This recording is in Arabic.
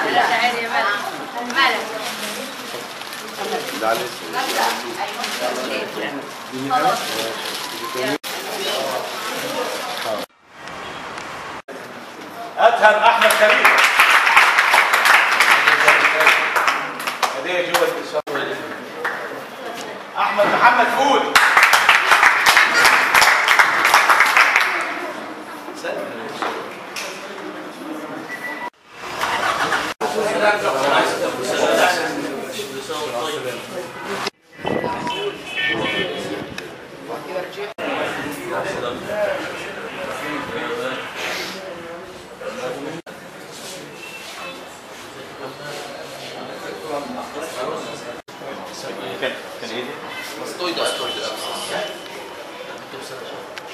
تعالي يا ملك. ملك. أدهم أحمد كريم. هدية جوة الشهر. أحمد محمد فود. Can you hear it?